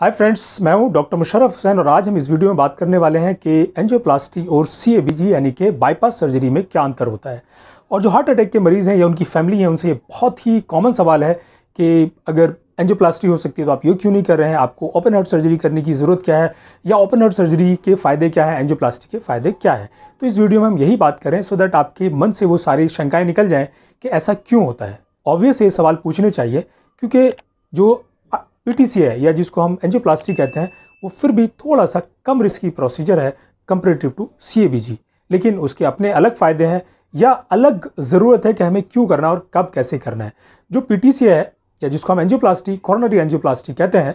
Hi friends, मैं हूं doctor Musharraf Hussain और आज हम इस वीडियो में बात करने वाले हैं कि एंजियोप्लास्टी और सीएबीजी यानी कि बाईपास सर्जरी में क्या अंतर होता है। और जो हार्ट अटैक के मरीज़ हैं या उनकी फैमिली हैं, उनसे ये बहुत ही कॉमन सवाल है कि अगर एंजियोप्लास्टी हो सकती है तो आप ये क्यों नहीं कर रहे हैं, आपको ओपन हार्ट सर्जरी करने की ज़रूरत क्या है, या ओपन हार्ट सर्जरी के फ़ायदे क्या है, एंजियोप्लास्टी के फ़ायदे क्या है। तो इस वीडियो में हम यही बात करें सो दैट आपके मन से वो सारी शंकाएँ निकल जाएँ कि ऐसा क्यों होता है। ऑब्वियस ये सवाल पूछने चाहिए क्योंकि जो पीटीसी है या जिसको हम एंजियोप्लास्टी कहते हैं वो फिर भी थोड़ा सा कम रिस्की प्रोसीजर है कंपेरेटिव टू सीएबीजी, लेकिन उसके अपने अलग फ़ायदे हैं या अलग ज़रूरत है कि हमें क्यों करना और कब कैसे करना है। जो पीटीसी है या जिसको हम एंजियोप्लास्टी कॉर्नरी एंजियोप्लास्टी कहते हैं,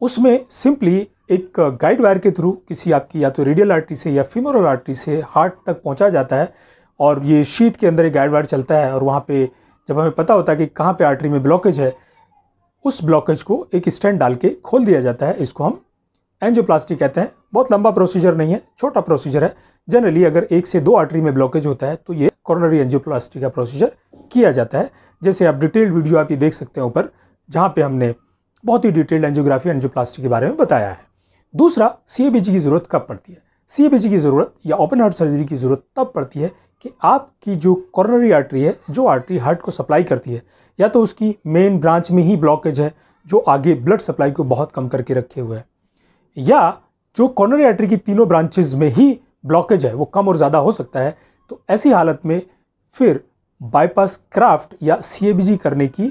उसमें सिंपली एक गाइडवायर के थ्रू किसी आपकी या तो रेडियल आर्टी से या फीमोरल आर्टी से हार्ट तक पहुँचा जाता है और ये शीथ के अंदर एक गाइडवायर चलता है और वहाँ पर जब हमें पता होता है कि कहाँ पर आर्टरी में ब्लॉकेज है, उस ब्लॉकेज को एक स्टेंट डाल के खोल दिया जाता है। इसको हम एंजियोप्लास्टी कहते हैं। बहुत लंबा प्रोसीजर नहीं है, छोटा प्रोसीजर है। जनरली अगर 1 से 2 आर्टरी में ब्लॉकेज होता है तो ये कोरोनरी एंजियोप्लास्टी का प्रोसीजर किया जाता है। जैसे आप डिटेल्ड वीडियो आप ये देख सकते हैं ऊपर, जहाँ पे हमने बहुत ही डिटेल्ड एंजियोग्राफी एंजियोप्लास्टी के बारे में बताया है। दूसरा, सीएबीजी की ज़रूरत कब पड़ती है। सीएबीजी की ज़रूरत या ओपन हार्ट सर्जरी की ज़रूरत तब पड़ती है कि आपकी जो कोरोनरी आर्टरी है, जो आर्टरी हार्ट को सप्लाई करती है, या तो उसकी मेन ब्रांच में ही ब्लॉकेज है जो आगे ब्लड सप्लाई को बहुत कम करके रखे हुए है, या जो कोरोनरी आर्टरी की तीनों ब्रांचेज में ही ब्लॉकेज है, वो कम और ज़्यादा हो सकता है। तो ऐसी हालत में फिर बाईपास ग्राफ्ट या सीएबीजी करने की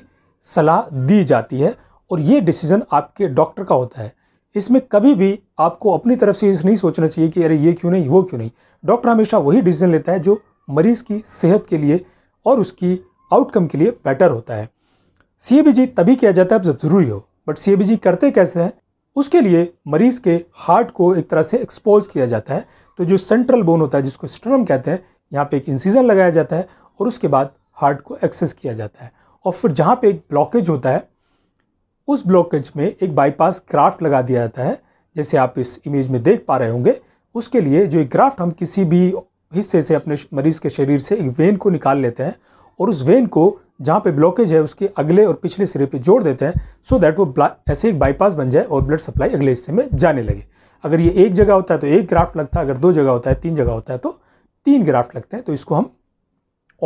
सलाह दी जाती है और ये डिसीज़न आपके डॉक्टर का होता है। इसमें कभी भी आपको अपनी तरफ से इस नहीं सोचना चाहिए कि अरे ये क्यों नहीं, वो क्यों नहीं। डॉक्टर हमेशा वही डिसीज़न लेता है जो मरीज़ की सेहत के लिए और उसकी आउटकम के लिए बेटर होता है। सीएबीजी तभी किया जाता है जब ज़रूरी हो, बट सीएबीजी करते कैसे हैं, उसके लिए मरीज़ के हार्ट को एक तरह से एक्सपोज किया जाता है। तो जो सेंट्रल बोन होता है जिसको स्टर्नम कहते हैं, यहाँ पे एक इंसिजन लगाया जाता है और उसके बाद हार्ट को एक्सेस किया जाता है। और फिर जहाँ पर एक ब्लॉकेज होता है, उस ब्लॉकेज में एक बाईपास ग्राफ्ट लगा दिया जाता है। जैसे आप इस इमेज में देख पा रहे होंगे, उसके लिए जो एक ग्राफ्ट हम किसी भी हिस्से से अपने मरीज़ के शरीर से एक वेन को निकाल लेते हैं और उस वेन को जहाँ पे ब्लॉकेज है उसके अगले और पिछले सिरे पे जोड़ देते हैं सो दैट वो ऐसे एक बाईपास बन जाए और ब्लड सप्लाई अगले हिस्से में जाने लगे। अगर ये एक जगह होता है तो एक ग्राफ्ट लगता है, अगर 2 जगह होता है, 3 जगह होता है तो 3 ग्राफ्ट लगते हैं। तो इसको हम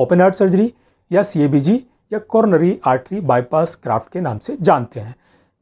ओपन हार्ट सर्जरी या सीएबीजी या कोरोनरी आर्टरी बाईपास ग्राफ्ट के नाम से जानते हैं।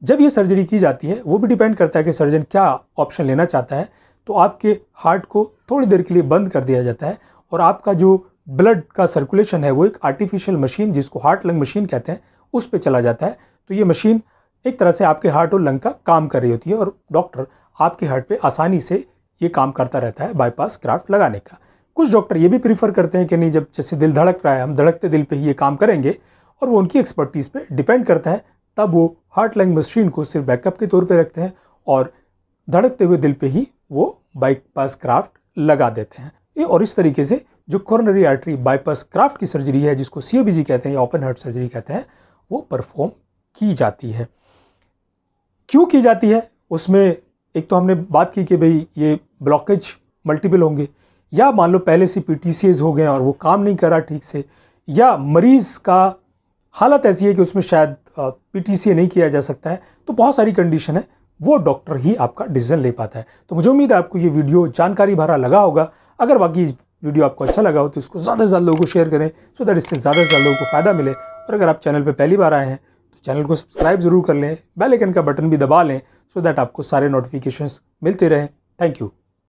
जब ये सर्जरी की जाती है वो भी डिपेंड करता है कि सर्जन क्या ऑप्शन लेना चाहता है। तो आपके हार्ट को थोड़ी देर के लिए बंद कर दिया जाता है और आपका जो ब्लड का सर्कुलेशन है वो एक आर्टिफिशियल मशीन जिसको हार्ट लंग मशीन कहते हैं उस पे चला जाता है। तो ये मशीन एक तरह से आपके हार्ट और लंग का काम कर रही होती है और डॉक्टर आपके हार्ट पे आसानी से ये काम करता रहता है बाईपास ग्राफ्ट लगाने का। कुछ डॉक्टर ये भी प्रीफर करते हैं कि नहीं, जब जैसे दिल धड़क रहा है हम धड़कते दिल पर ही ये काम करेंगे, और वो उनकी एक्सपर्टीज़ पर डिपेंड करता है। तब वो हार्ट लंग मशीन को सिर्फ बैकअप के तौर पर रखते हैं और धड़कते हुए दिल पर ही वो बाईपास ग्राफ्ट लगा देते हैं। ये और इस तरीके से जो कोरोनरी आर्टरी बाईपास ग्राफ्ट की सर्जरी है, जिसको सीएबीजी कहते हैं या ओपन हार्ट सर्जरी कहते हैं, वो परफॉर्म की जाती है। क्यों की जाती है, उसमें एक तो हमने बात की कि भाई ये ब्लॉकेज मल्टीपल होंगे, या मान लो पहले से पीटीसीएज हो गए और वो काम नहीं करा ठीक से, या मरीज़ का हालत ऐसी है कि उसमें शायद पीटीसीए नहीं किया जा सकता है। तो बहुत सारी कंडीशन है, वो डॉक्टर ही आपका डिसीजन ले पाता है। तो मुझे उम्मीद है आपको ये वीडियो जानकारी भरा लगा होगा। अगर बाकी वीडियो आपको अच्छा लगा हो तो इसको ज़्यादा से ज़्यादा लोगों को शेयर करें सो दैट इससे ज़्यादा से ज़्यादा लोगों को फ़ायदा मिले। और अगर आप चैनल पर पहली बार आए हैं तो चैनल को सब्सक्राइब ज़रूर कर लें, बेल आइकन का बटन भी दबा लें सो दैट आपको सारे नोटिफिकेशंस मिलते रहें। Thank you.